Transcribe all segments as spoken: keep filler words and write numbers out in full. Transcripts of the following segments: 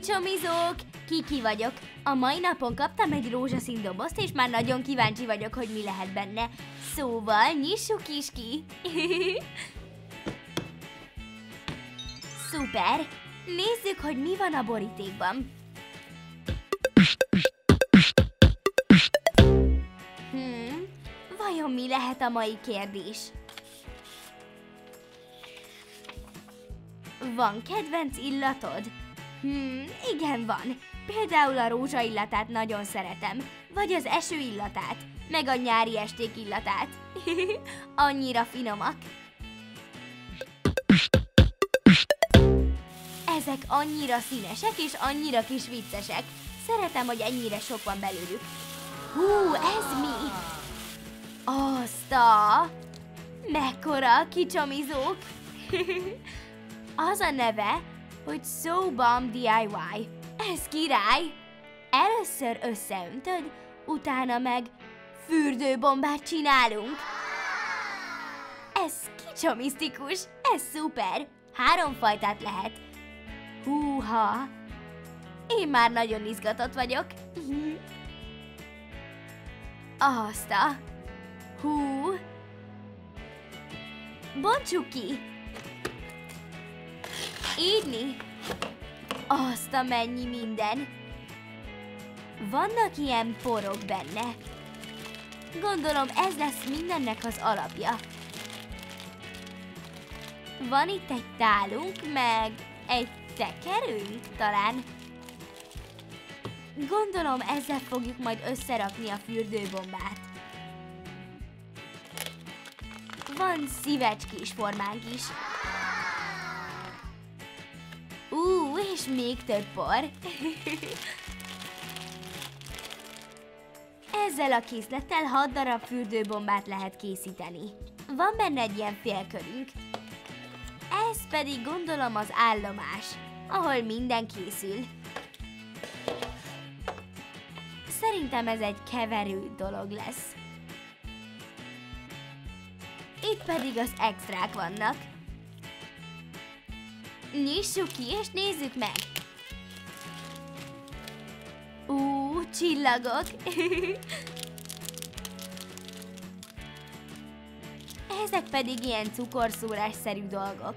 Kicsomizók! Kiki vagyok. A mai napon kaptam egy rózsaszín dobozt, és már nagyon kíváncsi vagyok, hogy mi lehet benne. Szóval nyissuk is ki! Szuper! Nézzük, hogy mi van a borítékban. Hmm, vajon mi lehet a mai kérdés? Van kedvenc illatod? Hmm, igen, van. Például a rózsa illatát nagyon szeretem, vagy az eső illatát, meg a nyári esték illatát. Annyira finomak. Ezek annyira színesek és annyira kis viccesek. Szeretem, hogy ennyire sok van belőlük. Hú, ez mi? Azta! Mekkora kicsomizók! Az a neve, hogy So Bomb dé i vé. Ez király! Először összeöntöd, utána meg fürdőbombát csinálunk. Ez kicsomisztikus, ez szuper! Három fajtát lehet. Húha! Én már nagyon izgatott vagyok. Azta! Hú! Bontsuk ki! Ígyni? Azt a mennyi minden! Vannak ilyen porok benne. Gondolom ez lesz mindennek az alapja. Van itt egy tálunk, meg egy tekerünk talán. Gondolom ezzel fogjuk majd összerakni a fürdőbombát. Van szívecskés formánk is. Ú, és még több por. Ezzel a készlettel hat darab fürdőbombát lehet készíteni. Van benne egy ilyen félkörünk. Ez pedig gondolom az állomás, ahol minden készül. Szerintem ez egy keverő dolog lesz. Itt pedig az extrák vannak. Nyissuk ki, és nézzük meg! Ú, csillagok! Ezek pedig ilyen cukorszórásszerű dolgok.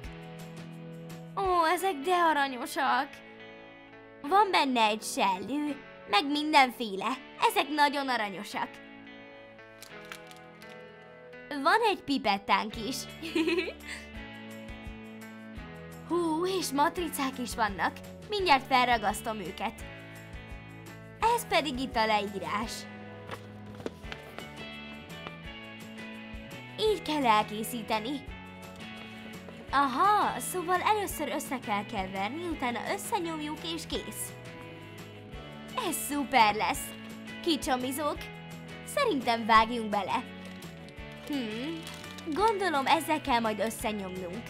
Ó, ezek de aranyosak! Van benne egy sellő, meg mindenféle. Ezek nagyon aranyosak. Van egy pipettánk is. Hú, és matricák is vannak. Mindjárt felragasztom őket. Ez pedig itt a leírás. Így kell elkészíteni. Aha, szóval először össze kell keverni, utána összenyomjuk és kész. Ez szuper lesz. Kicsomizók, szerintem vágjunk bele. Hmm, gondolom ezzel kell majd összenyomnunk.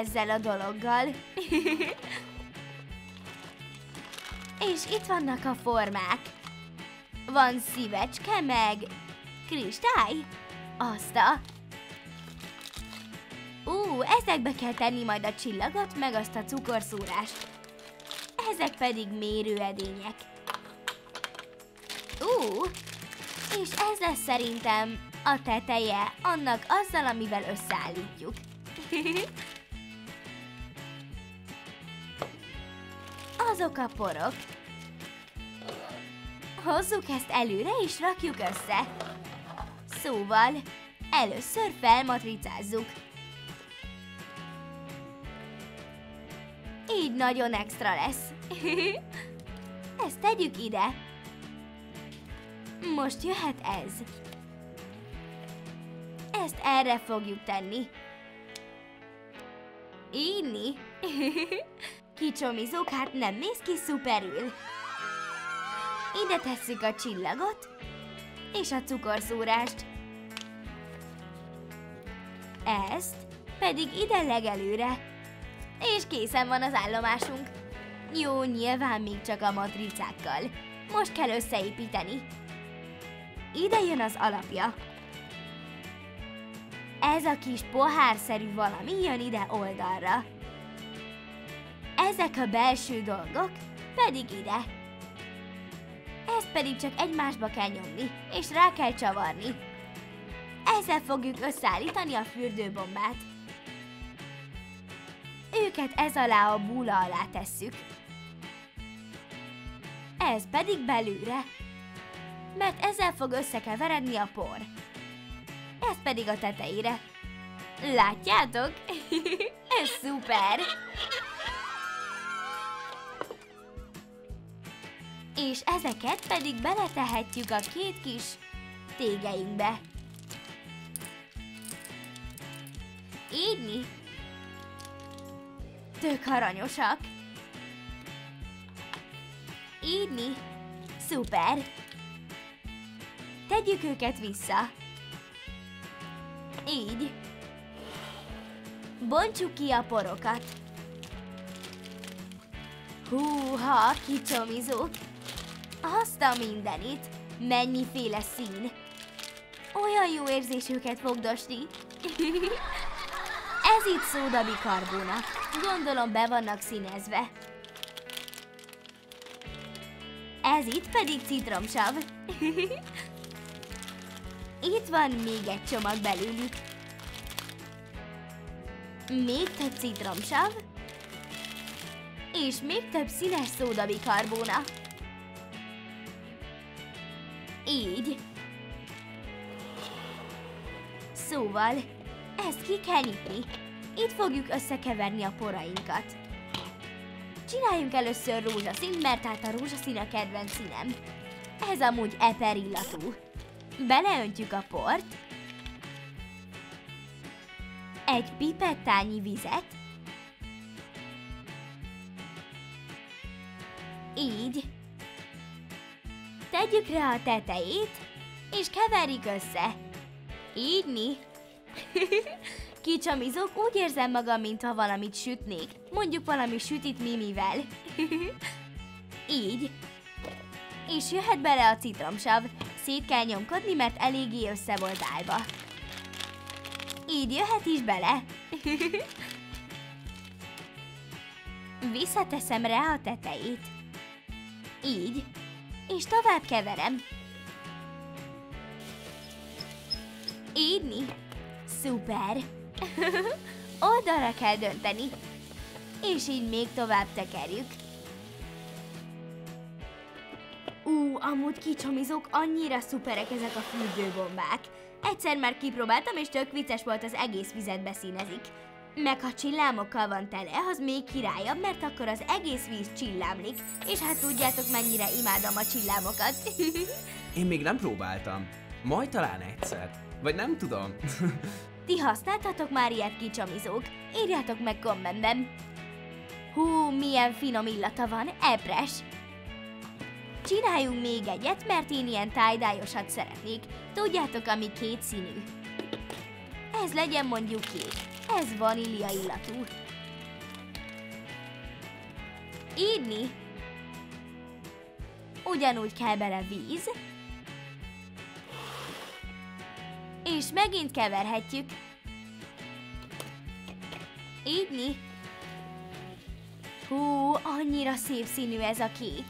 Ezzel a dologgal. És itt vannak a formák. Van szívecske, meg kristály. Azta. Ú, ezekbe kell tenni majd a csillagot, meg azt a cukorszórást. Ezek pedig mérőedények. Ú, és ez lesz szerintem a teteje annak azzal, amivel összeállítjuk. Azok a porok. Hozzuk ezt előre és rakjuk össze. Szóval először felmatricázzuk. Így nagyon extra lesz. Ezt tegyük ide. Most jöhet ez. Ezt erre fogjuk tenni. Inni? Kicsomizók, hát nem néz ki szuperül. Ide tesszük a csillagot, és a cukorszórást. Ezt pedig ide legelőre. És készen van az állomásunk. Jó, nyilván még csak a matricákkal. Most kell összeépíteni. Ide jön az alapja. Ez a kis pohárszerű valami jön ide oldalra. ezek a belső dolgok pedig ide. Ezt pedig csak egymásba kell nyomni, és rá kell csavarni. Ezzel fogjuk összeállítani a fürdőbombát. Őket ez alá a búla alá tesszük. Ez pedig belülre, mert ezzel fog összekeveredni a por. Ez pedig a tetejére. Látjátok? Ez szuper! És ezeket pedig beletehetjük a két kis tégeinkbe. Így mi? Tök aranyosak. Így mi? Szuper! Tegyük őket vissza. Így. Bontsuk ki a porokat. Húha, kicsomizók! Azt a mindenit! Mennyiféle szín! Olyan jó érzés őket fogdosni! Ez itt szódabikarbóna. Gondolom be vannak színezve. Ez itt pedig citromsav. Itt van még egy csomag belőlük. Még több citromsav. És még több színes szódabikarbóna. Így. Szóval, ezt ki kell nyitni. Itt fogjuk összekeverni a porainkat. Csináljunk először rózsaszínt, mert hát a rózsaszín a kedvenc színem. Ez amúgy eper illatú. Beleöntjük a port, egy pipettányi vizet, így, tegyük rá a tetejét, és keverjük össze. Így mi? Kicsomizok, úgy érzem magam, mintha valamit sütnék, mondjuk valami sütit Mimivel. Így. És jöhet bele a citromsav. Szét kell nyomkodni, mert eléggé össze volt állva. Így jöhet is bele. Visszateszem rá a tetejét. Így. És tovább keverem. Így mi? Szuper! Oldalra kell dönteni. És így még tovább tekerjük. Ú, amúgy kicsomizók, annyira szuperek ezek a fürdőbombák. Egyszer már kipróbáltam, és tök vicces volt, az egész vizet beszínezik. Meg ha csillámokkal van tele, az még királyabb, mert akkor az egész víz csillámlik. És hát tudjátok, mennyire imádom a csillámokat. Én még nem próbáltam. Majd talán egyszer. Vagy nem tudom. Ti használtatok már ilyet, kicsomizók? Írjátok meg kommentben. Hú, milyen finom illata van, epres. Csináljunk még egyet, mert én ilyen tie-dye-osat szeretnék. Tudjátok, ami két színű. Ez legyen mondjuk kék. Ez vanília illatú. Így mi? Ugyanúgy kell bele víz. És megint keverhetjük. Így mi? Hú, annyira szép színű ez a kék.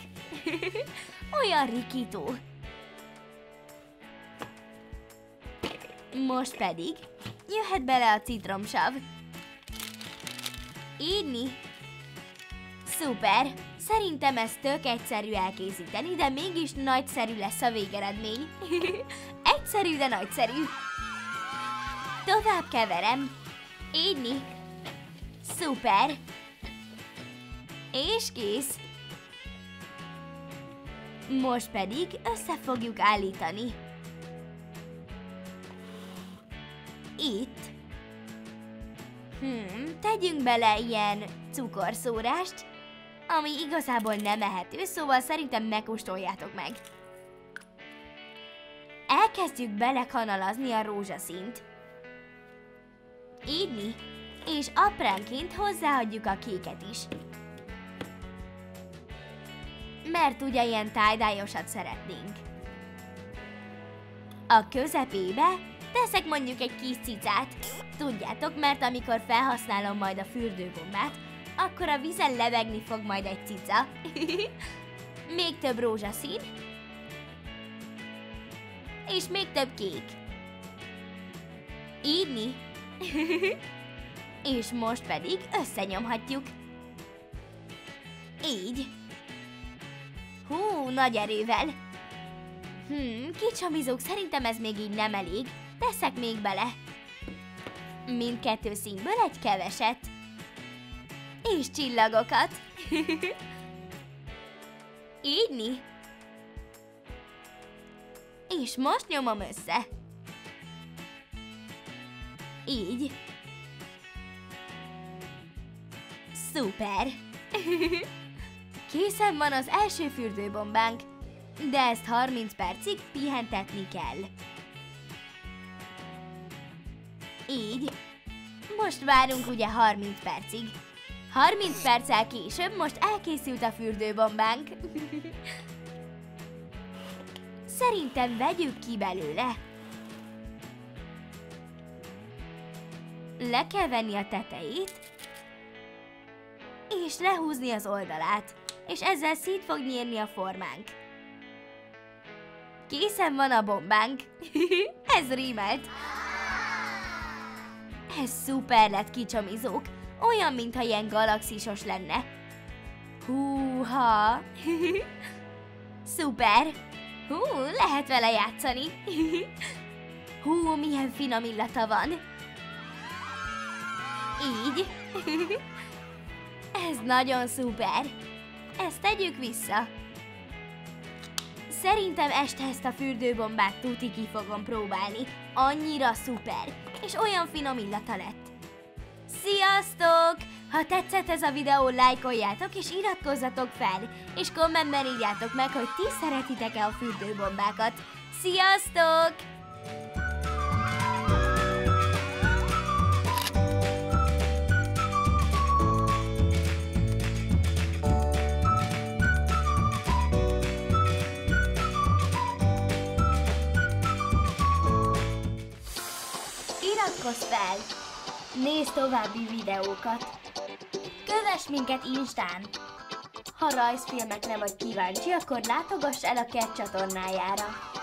Olyan rikító. Most pedig jöhet bele a citromsav. Így mi? Szuper! Szerintem ezt tök egyszerű elkészíteni, de mégis nagyszerű lesz a végeredmény. Egyszerű, de nagyszerű. Tovább keverem. Így mi? Szuper! És kész! Most pedig össze fogjuk állítani. Itt. Hmm, tegyünk bele ilyen cukorszórást, ami igazából nem ehető, szóval szerintem megkóstoljátok meg. Elkezdjük belekanalazni a rózsaszínt. Így mi? És apránként hozzáadjuk a kéket is. Mert ugye ilyen tie-dye-osat szeretnénk. A közepébe teszek mondjuk egy kis cicát. Tudjátok, mert amikor felhasználom majd a fürdőbombát, akkor a vízen lebegni fog majd egy cica. Még több rózsaszín. És még több kék. Így mi? És most pedig összenyomhatjuk. Így. Hú, nagy erővel. Hmm, kicsomizók, szerintem ez még így nem elég. Teszek még bele. Mindkettő színből egy keveset. És csillagokat. Így mi? És most nyomom össze. Így. Szuper! Készen van az első fürdőbombánk, de ezt harminc percig pihentetni kell. Így. Most várunk ugye harminc percig. harminc perccel később most elkészült a fürdőbombánk. Szerintem vegyük ki belőle. Le kell venni a tetejét, és lehúzni az oldalát, és ezzel szét fog nyírni a formánk. Készen van a bombánk. Ez rímelt. Ez szuper lett, kicsomizók. Olyan, mintha ilyen galaxisos lenne. Húha! Szuper! Hú, lehet vele játszani. Hú, milyen finom illata van. Így. Ez nagyon szuper. Ezt tegyük vissza. Szerintem este ezt a fürdőbombát tuti ki fogom próbálni. Annyira szuper. És olyan finom illata lett. Sziasztok! Ha tetszett ez a videó, lájkoljátok és iratkozzatok fel, és kommentben írjátok meg, hogy ti szeretitek-e a fürdőbombákat. Sziasztok! Iratkozz fel! Nézd további videókat! Kövess minket Instán! Ha rajzfilmekre vagy kíváncsi, akkor látogass el a KEDD csatornájára!